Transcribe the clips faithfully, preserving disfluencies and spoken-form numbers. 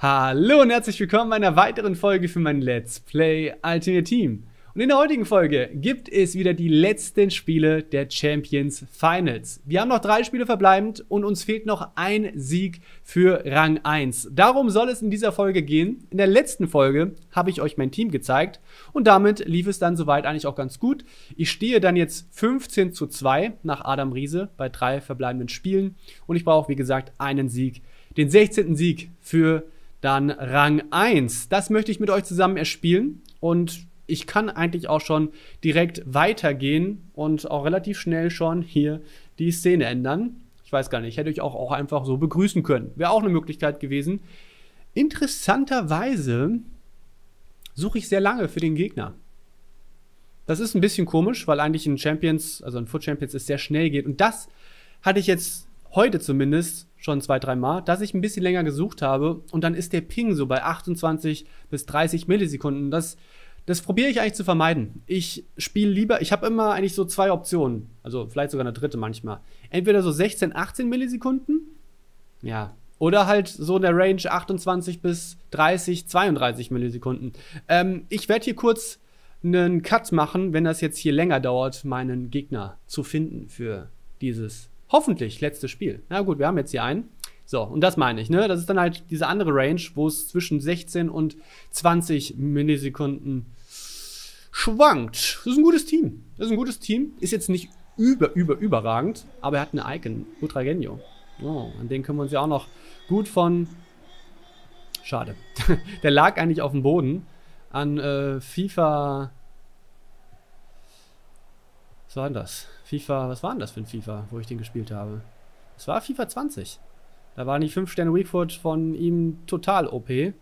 Hallo und herzlich willkommen bei einer weiteren Folge für mein Let's Play Ultimate Team. Und in der heutigen Folge gibt es wieder die letzten Spiele der Champions Finals. Wir haben noch drei Spiele verbleibend und uns fehlt noch ein Sieg für Rang eins. Darum soll es in dieser Folge gehen. In der letzten Folge habe ich euch mein Team gezeigt und damit lief es dann soweit eigentlich auch ganz gut. Ich stehe dann jetzt fünfzehn zu zwei nach Adam Riese bei drei verbleibenden Spielen und ich brauche, wie gesagt, einen Sieg. Den sechzehnten Sieg für dann Rang eins. Das möchte ich mit euch zusammen erspielen und ich kann eigentlich auch schon direkt weitergehen und auch relativ schnell schon hier die Szene ändern. Ich weiß gar nicht, ich hätte euch auch, auch einfach so begrüßen können. Wäre auch eine Möglichkeit gewesen. Interessanterweise suche ich sehr lange für den Gegner. Das ist ein bisschen komisch, weil eigentlich in Champions, also in Foot Champions, es sehr schnell geht. Und das hatte ich jetzt heute zumindest schon zwei, drei Mal, dass ich ein bisschen länger gesucht habe und dann ist der Ping so bei achtundzwanzig bis dreißig Millisekunden. Das... Das probiere ich eigentlich zu vermeiden. Ich spiele lieber, ich habe immer eigentlich so zwei Optionen, also vielleicht sogar eine dritte manchmal. Entweder so sechzehn, achtzehn Millisekunden, ja, oder halt so in der Range achtundzwanzig bis dreißig, zweiunddreißig Millisekunden. Ähm, ich werde hier kurz einen Cut machen, wenn das jetzt hier länger dauert, meinen Gegner zu finden für dieses hoffentlich letzte Spiel. Na gut, wir haben jetzt hier einen. So, und das meine ich, ne? Das ist dann halt diese andere Range, wo es zwischen sechzehn und zwanzig Millisekunden schwankt. Das ist ein gutes Team. Das ist ein gutes Team. Ist jetzt nicht über, über, überragend, aber er hat eine Icon. Utragenio. Oh, an den können wir uns ja auch noch gut von... Schade. Der lag eigentlich auf dem Boden an äh, FIFA... Was war denn das? FIFA... Was war denn das für ein FIFA, wo ich den gespielt habe? Es war FIFA zwanzig. Da waren die fünf Sterne Weakfoot von ihm total O P.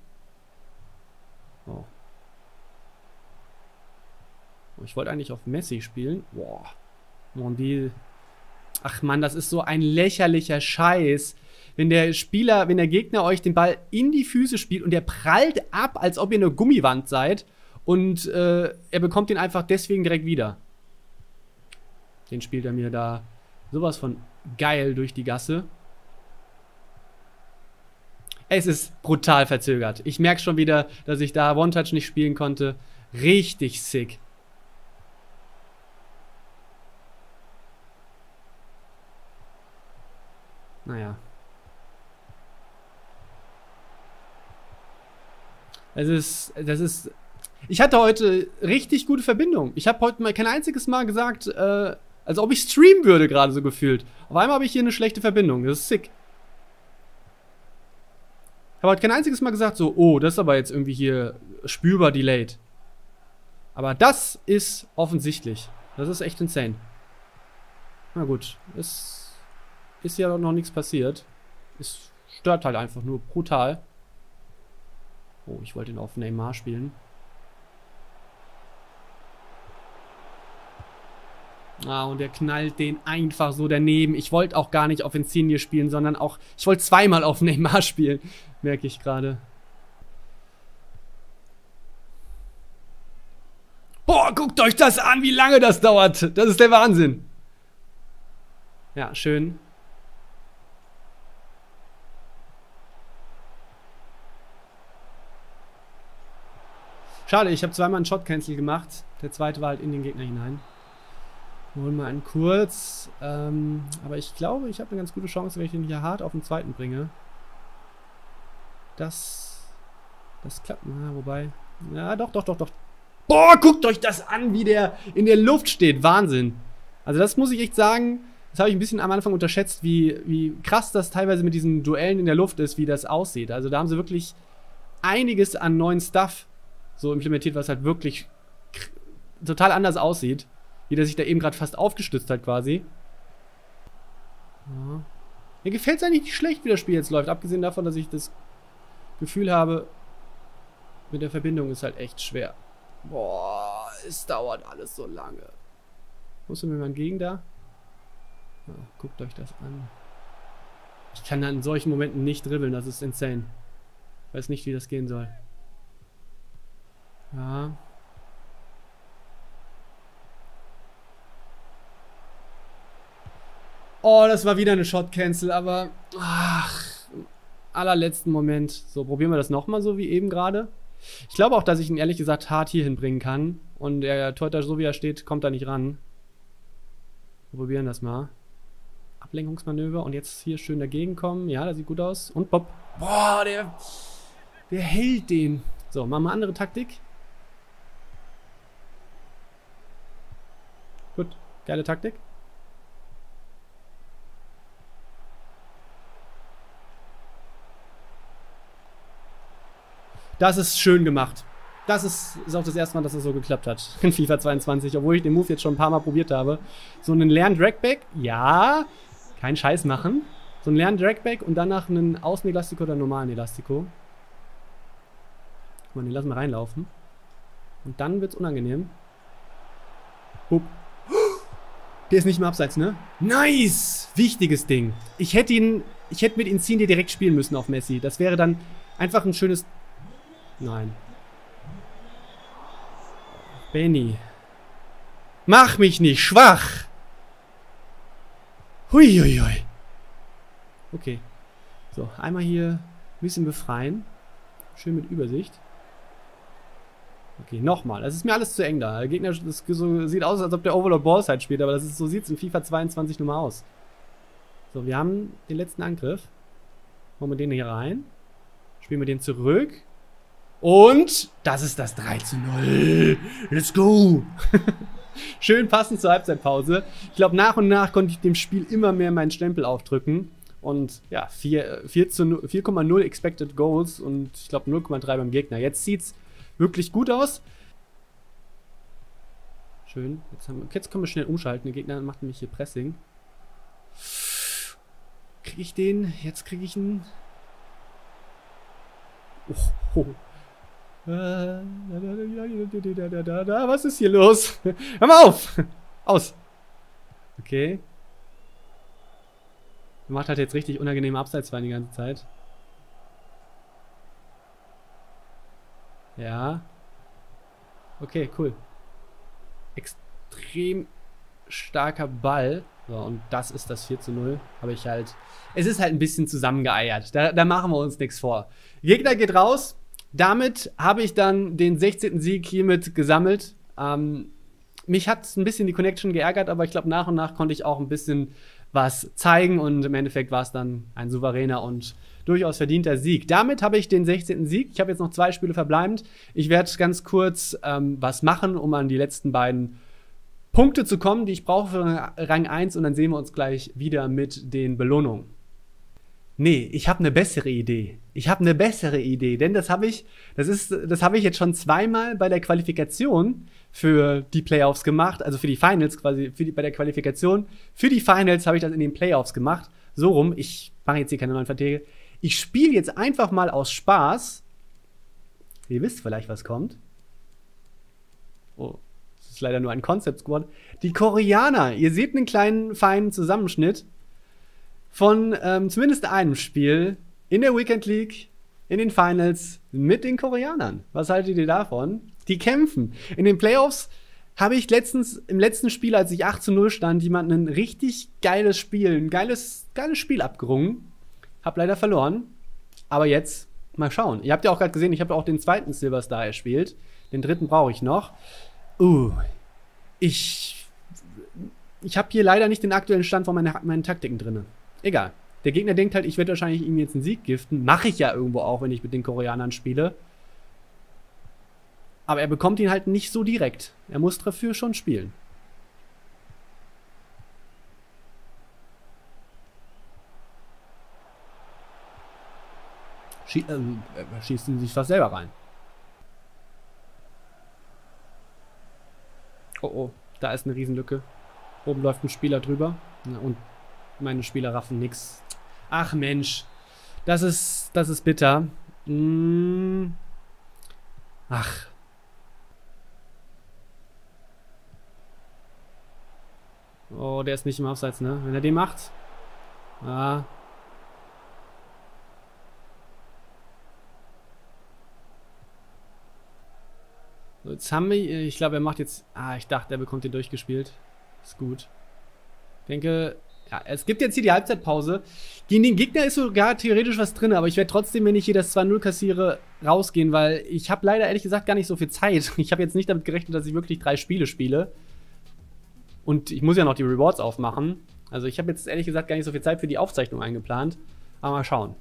Oh. Ich wollte eigentlich auf Messi spielen. Boah. Mondil. Ach man, das ist so ein lächerlicher Scheiß. Wenn der Spieler, wenn der Gegner euch den Ball in die Füße spielt und der prallt ab, als ob ihr eine Gummiwand seid. Und äh, er bekommt den einfach deswegen direkt wieder. Den spielt er mir da sowas von geil durch die Gasse. Es ist brutal verzögert. Ich merke schon wieder, dass ich da One-Touch nicht spielen konnte. Richtig sick. Naja. Es ist, das ist... Ich hatte heute richtig gute Verbindung. Ich habe heute mal kein einziges Mal gesagt, äh, als ob ich streamen würde, gerade so gefühlt. Auf einmal habe ich hier eine schlechte Verbindung. Das ist sick. Ich habe heute kein einziges Mal gesagt, so, oh, das ist aber jetzt irgendwie hier spürbar delayed. Aber das ist offensichtlich. Das ist echt insane. Na gut, es ist ja noch nichts passiert. Es stört halt einfach nur brutal. Oh, ich wollte ihn auf Neymar spielen. Ah, und der knallt den einfach so daneben. Ich wollte auch gar nicht auf Insigne spielen, sondern auch... Ich wollte zweimal auf Neymar spielen, merke ich gerade. Boah, guckt euch das an, wie lange das dauert. Das ist der Wahnsinn. Ja, schön. Schade, ich habe zweimal einen Shot-Cancel gemacht. Der zweite war halt in den Gegner hinein. Holen wir einen kurz. Ähm, aber ich glaube, ich habe eine ganz gute Chance, wenn ich den hier hart auf den zweiten bringe. Das. Das klappt mal, wobei. Ja, doch, doch, doch, doch. Boah, guckt euch das an, wie der in der Luft steht. Wahnsinn. Also, das muss ich echt sagen. Das habe ich ein bisschen am Anfang unterschätzt, wie, wie krass das teilweise mit diesen Duellen in der Luft ist, wie das aussieht. Also, da haben sie wirklich einiges an neuen Stuff so implementiert, was halt wirklich total anders aussieht. Wie der sich da eben gerade fast aufgestützt hat quasi. Ja. Mir gefällt es eigentlich nicht schlecht, wie das Spiel jetzt läuft. Abgesehen davon, dass ich das Gefühl habe, mit der Verbindung ist halt echt schwer. Boah, es dauert alles so lange. Muss mir mal entgegen da? Ja, guckt euch das an. Ich kann dann in solchen Momenten nicht dribbeln, das ist insane. Ich weiß nicht, wie das gehen soll. Ja... Oh, das war wieder eine Shot-Cancel, aber... Ach, allerletzten Moment. So, probieren wir das nochmal so wie eben gerade. Ich glaube auch, dass ich ihn ehrlich gesagt hart hier hinbringen kann. Und der Torhüter, so wie er steht, kommt da nicht ran. Wir probieren das mal. Ablenkungsmanöver. Und jetzt hier schön dagegen kommen. Ja, das sieht gut aus. Und Bob. Boah, der, der hält den. So, machen wir andere Taktik. Gut, geile Taktik. Das ist schön gemacht. Das ist, ist auch das erste Mal, dass es das so geklappt hat in FIFA zweiundzwanzig, obwohl ich den Move jetzt schon ein paar Mal probiert habe. So einen leeren Dragback, ja, keinen Scheiß machen. So einen leeren Dragback und danach einen Außenelastico oder einen normalen Elastico. Guck mal, den lassen wir reinlaufen. Und dann wird's unangenehm. Hup. Der ist nicht mehr abseits, ne? Nice! Wichtiges Ding. Ich hätte ihn, ich hätte mit Insigne direkt spielen müssen auf Messi. Das wäre dann einfach ein schönes... Nein. Benny. Mach mich nicht schwach! Huiuiui. Okay. So, einmal hier ein bisschen befreien. Schön mit Übersicht. Okay, nochmal. Das ist mir alles zu eng da. Der Gegner das so, sieht aus, als ob der Overlord Ballside spielt, aber das ist, so sieht es in FIFA zweiundzwanzig nun mal aus. So, wir haben den letzten Angriff. Machen wir den hier rein. Spielen wir den zurück. Und das ist das drei zu null. Let's go. Schön passend zur Halbzeitpause. Ich glaube, nach und nach konnte ich dem Spiel immer mehr meinen Stempel aufdrücken. Und ja, vier Komma null Expected Goals und ich glaube null Komma drei beim Gegner. Jetzt sieht es wirklich gut aus. Schön. Jetzt, haben wir, jetzt können wir schnell umschalten. Der Gegner macht nämlich hier Pressing. Kriege ich den? Jetzt kriege ich ihn. Oh, oh. Was ist hier los? Hör mal auf! Aus! Okay. Macht halt jetzt richtig unangenehme Abseitsfallen die ganze Zeit. Ja. Okay, cool. Extrem starker Ball. So, und das ist das vier zu null. Habe ich halt. Es ist halt ein bisschen zusammengeeiert. Da, da machen wir uns nichts vor. Gegner geht raus. Damit habe ich dann den sechzehnten Sieg hiermit gesammelt. Ähm, mich hat ein bisschen die Connection geärgert, aber ich glaube, nach und nach konnte ich auch ein bisschen was zeigen. Und im Endeffekt war es dann ein souveräner und durchaus verdienter Sieg. Damit habe ich den sechzehnten Sieg. Ich habe jetzt noch zwei Spiele verbleibend. Ich werde ganz kurz ähm, was machen, um an die letzten beiden Punkte zu kommen, die ich brauche für Rang eins. Und dann sehen wir uns gleich wieder mit den Belohnungen. Nee, ich habe eine bessere Idee. Ich habe eine bessere Idee, denn das habe ich, das ist, das habe ich jetzt schon zweimal bei der Qualifikation für die Playoffs gemacht, also für die Finals quasi, für die, bei der Qualifikation. Für die Finals habe ich das in den Playoffs gemacht. So rum, ich mache jetzt hier keine neuen Verträge. Ich spiele jetzt einfach mal aus Spaß. Ihr wisst vielleicht, was kommt. Oh, das ist leider nur ein Concept Squad. Die Koreaner, ihr seht einen kleinen, feinen Zusammenschnitt von ähm, zumindest einem Spiel in der Weekend League, in den Finals mit den Koreanern. Was haltet ihr davon? Die kämpfen. In den Playoffs habe ich letztens, im letzten Spiel, als ich acht zu null stand, jemandem ein richtig geiles Spiel, ein geiles, geiles Spiel abgerungen. Hab leider verloren. Aber jetzt mal schauen. Ihr habt ja auch gerade gesehen, ich habe auch den zweiten Silver Star erspielt. Den dritten brauche ich noch. Uh, ich, ich habe hier leider nicht den aktuellen Stand von meinen, meinen Taktiken drin. Egal. Der Gegner denkt halt, ich werde wahrscheinlich ihm jetzt einen Sieg giften. Mache ich ja irgendwo auch, wenn ich mit den Koreanern spiele. Aber er bekommt ihn halt nicht so direkt. Er muss dafür schon spielen. Schie äh, äh, schießt ihn sich fast selber rein. Oh oh, da ist eine Riesenlücke. Oben läuft ein Spieler drüber. Na, und meine Spieler raffen nix. Ach Mensch, das ist, das ist bitter. Mm. Ach. Oh, der ist nicht im Abseits, ne? Wenn er den macht. Ah. So, jetzt haben wir, ich glaube, er macht jetzt... Ah, ich dachte, er bekommt den durchgespielt. Ist gut. Ich denke... ja, es gibt jetzt hier die Halbzeitpause. Gegen den Gegner ist sogar theoretisch was drin, aber ich werde trotzdem, wenn ich hier das zwei null kassiere, rausgehen, weil ich habe leider ehrlich gesagt gar nicht so viel Zeit. Ich habe jetzt nicht damit gerechnet, dass ich wirklich drei Spiele spiele. Und ich muss ja noch die Rewards aufmachen. Also ich habe jetzt ehrlich gesagt gar nicht so viel Zeit für die Aufzeichnung eingeplant. Aber mal schauen.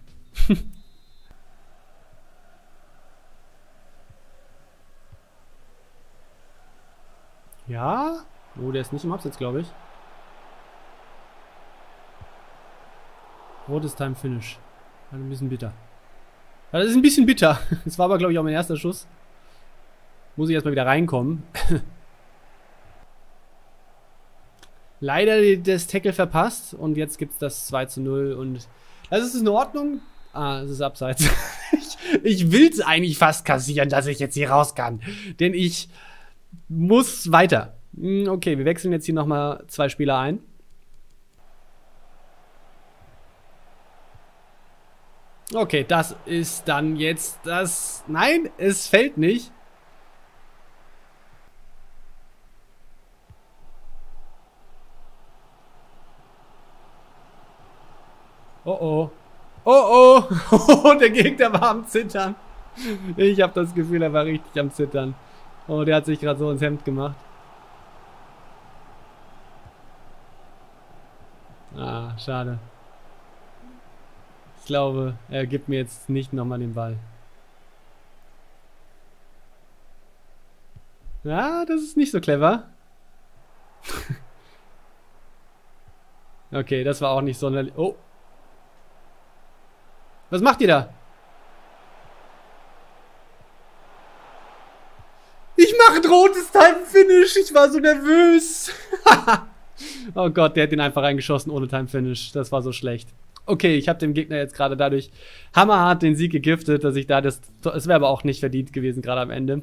Ja? Oh, der ist nicht im Absatz, glaube ich. Rotes Time Finish. Also ein bisschen bitter. Ja, das ist ein bisschen bitter. Das war aber, glaube ich, auch mein erster Schuss. Muss ich erstmal wieder reinkommen. Leider das Tackle verpasst. Und jetzt gibt es das zwei zu null. Und also es ist in Ordnung. Ah, es ist abseits. ich ich will es eigentlich fast kassieren, dass ich jetzt hier raus kann. Denn ich muss weiter. Okay, wir wechseln jetzt hier nochmal zwei Spieler ein. Okay, das ist dann jetzt das... Nein, es fällt nicht. Oh oh. Oh oh. Der Gegner war am Zittern. Ich habe das Gefühl, er war richtig am Zittern. Oh, der hat sich gerade so ins Hemd gemacht. Ah, schade. Ich glaube, er gibt mir jetzt nicht nochmal den Ball. Ja, das ist nicht so clever. Okay, das war auch nicht sonderlich... Oh! Was macht ihr da? Ich mache ein rotes Time-Finish! Ich war so nervös! Oh Gott, der hat den einfach reingeschossen ohne Time-Finish. Das war so schlecht. Okay, ich habe dem Gegner jetzt gerade dadurch hammerhart den Sieg gegiftet, dass ich da das... Es wäre aber auch nicht verdient gewesen, gerade am Ende.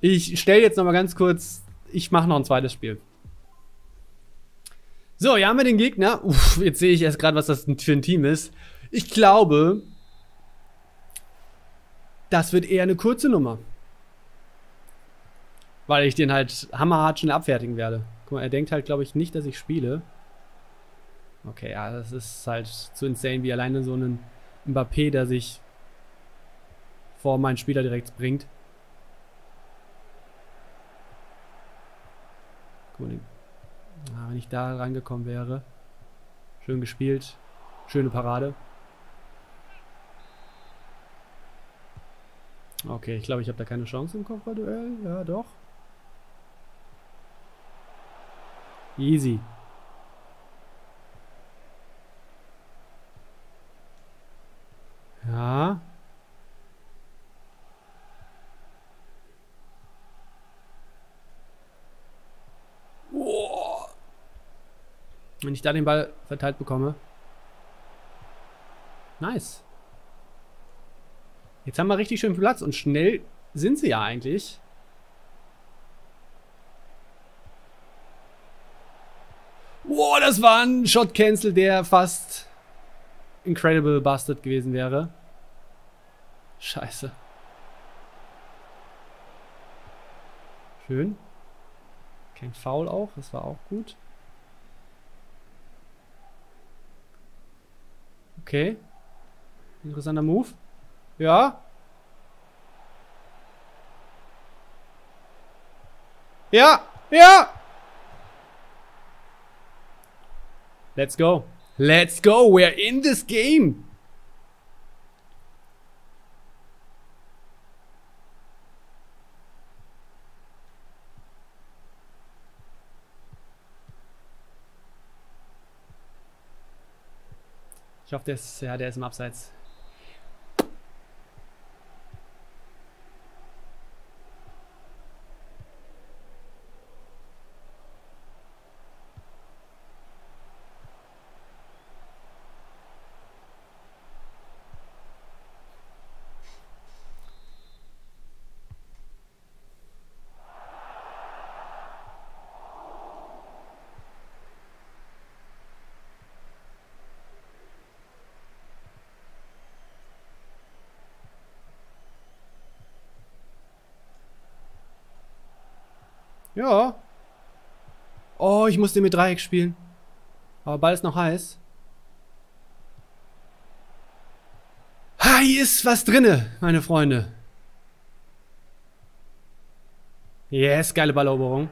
Ich stelle jetzt nochmal ganz kurz... Ich mache noch ein zweites Spiel. So, hier haben wir den Gegner. Uff, jetzt sehe ich erst gerade, was das für ein Team ist. Ich glaube... Das wird eher eine kurze Nummer. Weil ich den halt hammerhart schnell abfertigen werde. Guck mal, er denkt halt, glaube ich, nicht, dass ich spiele. Okay, ja, das ist halt zu insane, wie alleine so ein Mbappé, der sich vor meinen Spieler direkt bringt. Cool. Ah, wenn ich da rangekommen wäre. Schön gespielt. Schöne Parade. Okay, ich glaube, ich habe da keine Chance im Kopfballduell. Ja, doch. Easy. Ja. Oh. Wenn ich da den Ball verteilt bekomme. Nice. Jetzt haben wir richtig schön Platz und schnell sind sie ja eigentlich. Wow, oh, das war ein Shot Cancel, der fast incredible bastard gewesen wäre. Scheiße. Schön. Kein Foul auch, das war auch gut. Okay. Interessanter Move. Ja. Ja, ja. Let's go. Let's go, we're in this game. Ich hoffe, der ist, ja, der ist im Abseits. Ja. Oh, ich musste mit Dreieck spielen. Aber Ball ist noch heiß. Ha, hier ist was drinne, meine Freunde. Yes, geile Balleroberung.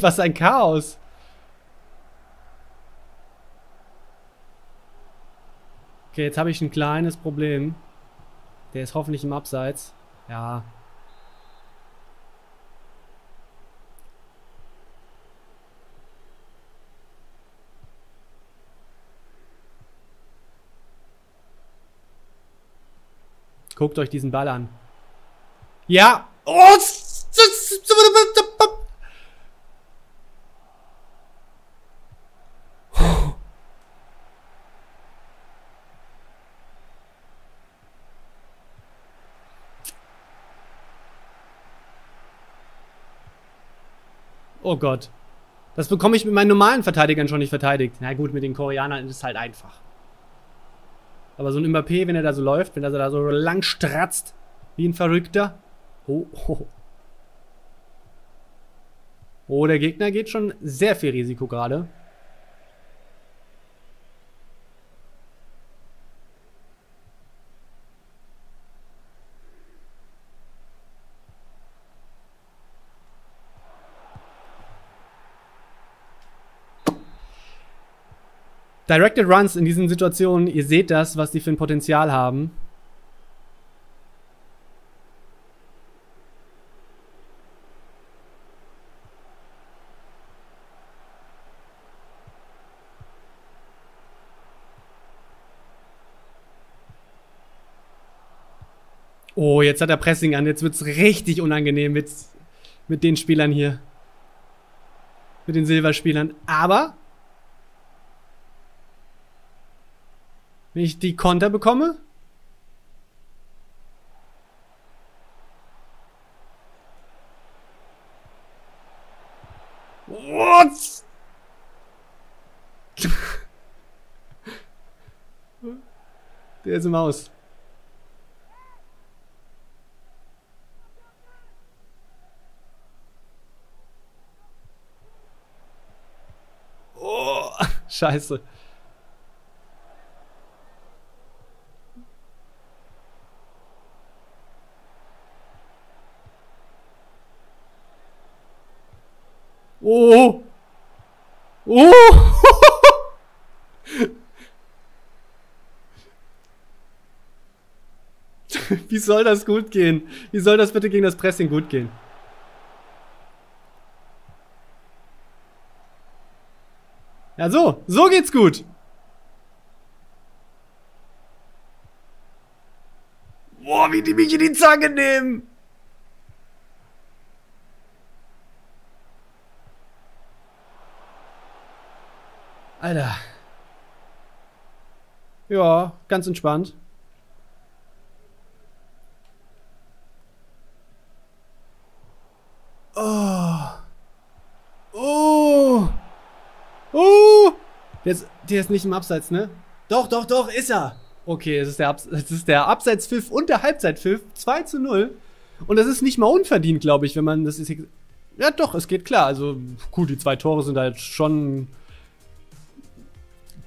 Was ein Chaos. Okay, jetzt habe ich ein kleines Problem. Der ist hoffentlich im Abseits. Ja. Guckt euch diesen Ball an. Ja. Oh, oh Gott. Das bekomme ich mit meinen normalen Verteidigern schon nicht verteidigt. Na gut, mit den Koreanern ist es halt einfach. Aber so ein Mbappé, wenn er da so läuft, wenn er da so lang stratzt, wie ein Verrückter. Oh, oh. Oh, der Gegner geht schon sehr viel Risiko gerade. Directed Runs in diesen Situationen, ihr seht das, was die für ein Potenzial haben. Oh, jetzt hat er Pressing an, jetzt wird es richtig unangenehm mit, mit den Spielern hier. Mit den Silberspielern, aber... Wenn ich die Konter bekomme? What? Der ist im Haus. Oh, scheiße. Oh! Oh! Wie soll das gut gehen? Wie soll das bitte gegen das Pressing gut gehen? Ja, so. So geht's gut. Boah, wie die mich in die Zange nehmen. Alter. Ja, ganz entspannt. Oh. Oh. Oh. Der ist, der ist nicht im Abseits, ne? Doch, doch, doch, ist er. Okay, es ist der, Abs es ist der Abseitspfiff und der Halbzeitpfiff. zwei zu null. Und das ist nicht mal unverdient, glaube ich, wenn man das ist. Ja, doch, es geht klar. Also, cool, die zwei Tore sind halt schon...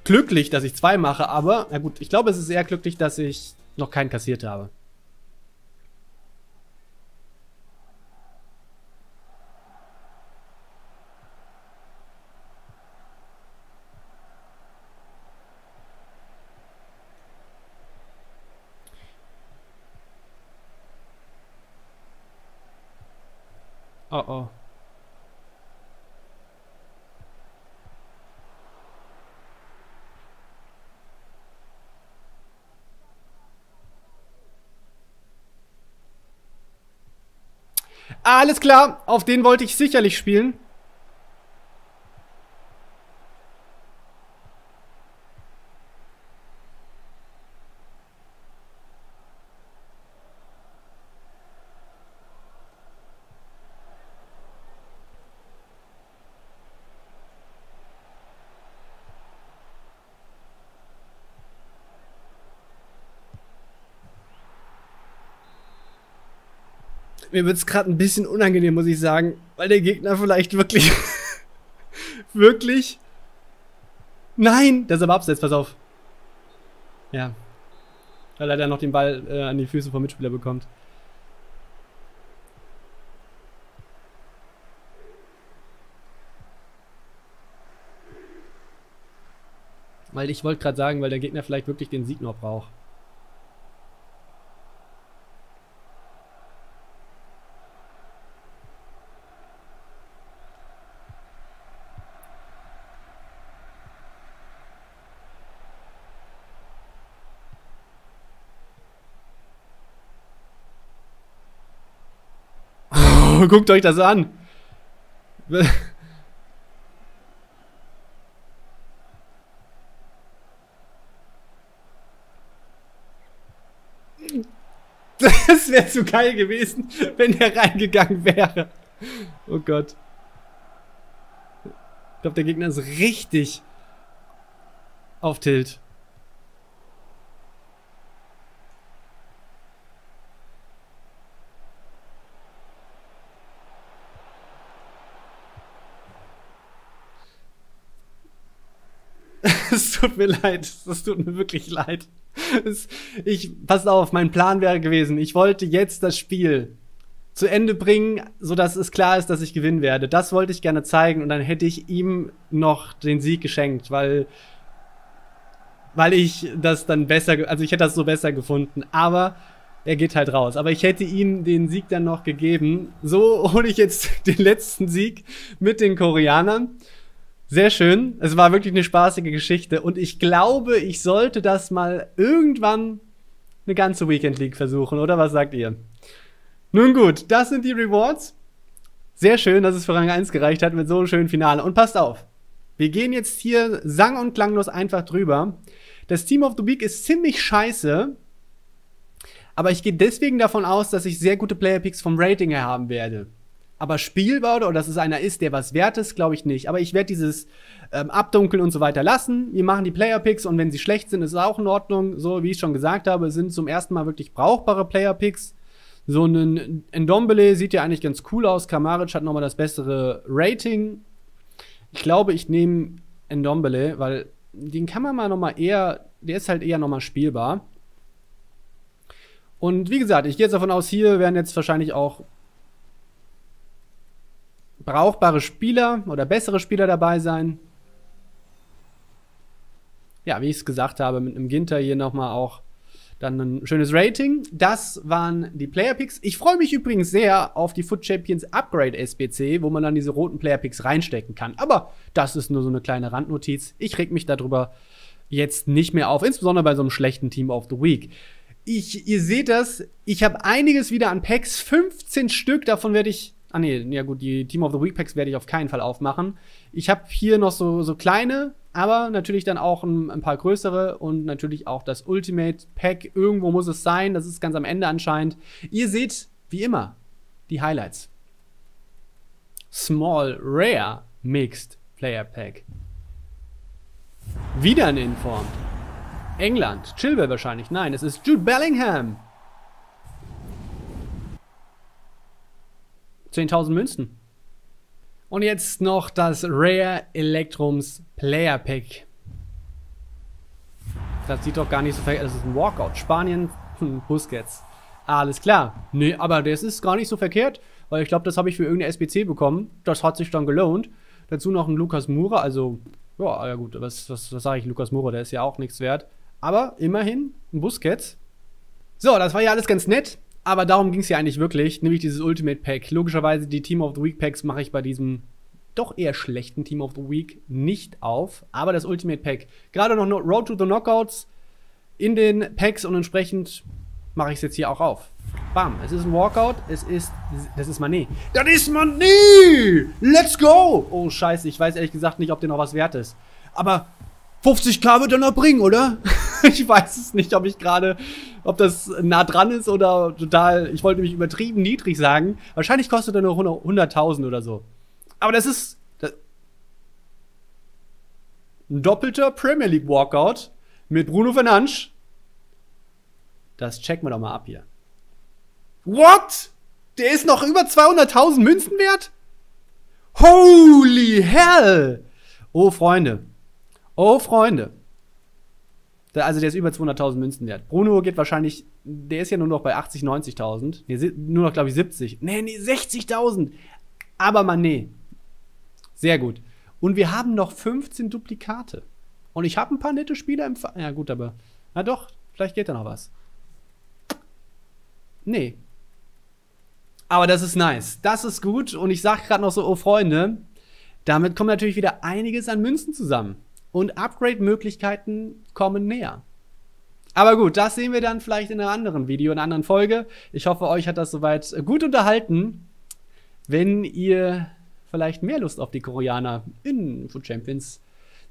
glücklich, dass ich zwei mache, aber, na gut, ich glaube, es ist eher glücklich, dass ich noch keinen kassiert habe. Oh, oh. Alles klar, auf den wollte ich sicherlich spielen. mir wird es gerade ein bisschen unangenehm, muss ich sagen, weil der Gegner vielleicht wirklich, wirklich, nein, der ist aber abseits, pass auf. Ja, weil er dann noch den Ball äh, an die Füße vom Mitspieler bekommt. Weil ich wollte gerade sagen, weil der Gegner vielleicht wirklich den Sieg noch braucht. Oh, guckt euch das an! Das wäre zu geil gewesen, wenn er reingegangen wäre. Oh Gott. Ich glaube, der Gegner ist richtig auf Tilt. Es tut mir leid. Das tut mir wirklich leid. Ich, pass auf, mein Plan wäre gewesen, ich wollte jetzt das Spiel zu Ende bringen, sodass es klar ist, dass ich gewinnen werde. Das wollte ich gerne zeigen und dann hätte ich ihm noch den Sieg geschenkt, weil, weil ich das dann besser, also ich hätte das so besser gefunden, aber er geht halt raus. Aber ich hätte ihm den Sieg dann noch gegeben. So hole ich jetzt den letzten Sieg mit den Koreanern. Sehr schön. Es war wirklich eine spaßige Geschichte. Und ich glaube, ich sollte das mal irgendwann eine ganze Weekend League versuchen, oder? Was sagt ihr? Nun gut, das sind die Rewards. Sehr schön, dass es für Rang eins gereicht hat mit so einem schönen Finale. Und passt auf, wir gehen jetzt hier sang- und klanglos einfach drüber. Das Team of the Week ist ziemlich scheiße. Aber ich gehe deswegen davon aus, dass ich sehr gute Player-Picks vom Rating her haben werde. Aber spielbar oder dass es einer ist, der was wert ist, glaube ich nicht. Aber ich werde dieses ähm, Abdunkeln und so weiter lassen. Wir machen die Player-Picks und wenn sie schlecht sind, ist es auch in Ordnung. So, wie ich schon gesagt habe, sind zum ersten Mal wirklich brauchbare Player-Picks. So ein Endombele sieht ja eigentlich ganz cool aus. Kramaric hat nochmal das bessere Rating. Ich glaube, ich nehme Endombele, weil den kann man mal nochmal eher, der ist halt eher nochmal spielbar. Und wie gesagt, ich gehe jetzt davon aus, hier werden jetzt wahrscheinlich auch brauchbare Spieler oder bessere Spieler dabei sein. Ja, wie ich es gesagt habe, mit einem Ginter hier nochmal auch dann ein schönes Rating. Das waren die Player Picks. Ich freue mich übrigens sehr auf die Foot Champions Upgrade S B C, wo man dann diese roten Player Picks reinstecken kann. Aber das ist nur so eine kleine Randnotiz. Ich reg mich darüber jetzt nicht mehr auf, insbesondere bei so einem schlechten Team of the Week. Ich, ihr seht das, ich habe einiges wieder an Packs, fünfzehn Stück, davon werde ich Ah ne, ja gut, die Team of the Week Packs werde ich auf keinen Fall aufmachen. Ich habe hier noch so, so kleine, aber natürlich dann auch ein, ein paar größere und natürlich auch das Ultimate Pack. Irgendwo muss es sein, das ist ganz am Ende anscheinend. Ihr seht, wie immer, die Highlights. Small Rare Mixed Player Pack. Wieder ein Inform. England, Chilwell wahrscheinlich, nein, es ist Jude Bellingham. zehntausend Münzen. Und jetzt noch das Rare Electrums Player Pack. Das sieht doch gar nicht so verkehrt aus. Das ist ein Walkout. Spanien, Busquets. Alles klar. Nee, aber das ist gar nicht so verkehrt, weil ich glaube, das habe ich für irgendeine S B C bekommen. Das hat sich dann gelohnt. Dazu noch ein Lucas Moura. Also, ja, ja gut, was, was, was sage ich? Lucas Moura, der ist ja auch nichts wert. Aber immerhin ein Busquets. So, das war ja alles ganz nett. Aber darum ging es ja eigentlich wirklich, nämlich dieses Ultimate Pack. Logischerweise die Team of the Week Packs mache ich bei diesem doch eher schlechten Team of the Week nicht auf. Aber das Ultimate Pack, gerade noch Road to the Knockouts in den Packs und entsprechend mache ich es jetzt hier auch auf. Bam, es ist ein Walkout, es ist, das ist Mané. Das ist Mané! Let's go! Oh scheiße, ich weiß ehrlich gesagt nicht, ob der noch was wert ist. Aber fünfzig K wird er noch bringen, oder? Ich weiß es nicht, ob ich gerade, ob das nah dran ist oder total, ich wollte nämlich übertrieben niedrig sagen. Wahrscheinlich kostet er nur hunderttausend oder so. Aber das ist das, ein doppelter Premier League Walkout mit Bruno Fernandes. Das checken wir doch mal ab hier. What? Der ist noch über zweihunderttausend Münzen wert? Holy hell! Oh, Freunde. Oh, Freunde. Also der ist über zweihunderttausend Münzen wert. Bruno geht wahrscheinlich, der ist ja nur noch bei achtzig, neunzigtausend. Nee, nur noch, glaube ich, siebzig. Nee, nee, sechzigtausend. Aber Mané. Sehr gut. Und wir haben noch fünfzehn Duplikate. Und ich habe ein paar nette Spieler im Ver Ja gut, aber... Na doch, vielleicht geht da noch was. Nee. Aber das ist nice. Das ist gut. Und ich sage gerade noch so, oh Freunde, damit kommen natürlich wieder einiges an Münzen zusammen. Und Upgrade-Möglichkeiten kommen näher. Aber gut, das sehen wir dann vielleicht in einem anderen Video, in einer anderen Folge. Ich hoffe, euch hat das soweit gut unterhalten. Wenn ihr vielleicht mehr Lust auf die Koreaner in Food Champions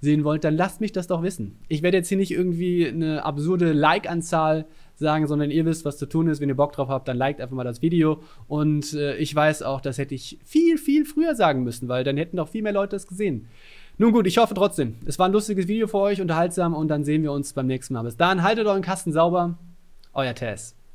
sehen wollt, dann lasst mich das doch wissen. Ich werde jetzt hier nicht irgendwie eine absurde Like-Anzahl sagen, sondern ihr wisst, was zu tun ist. Wenn ihr Bock drauf habt, dann liked einfach mal das Video. Und äh, ich weiß auch, das hätte ich viel, viel früher sagen müssen, weil dann hätten auch viel mehr Leute das gesehen. Nun gut, ich hoffe trotzdem, es war ein lustiges Video für euch, unterhaltsam, und dann sehen wir uns beim nächsten Mal. Bis dann, haltet euren Kasten sauber, euer TaZz.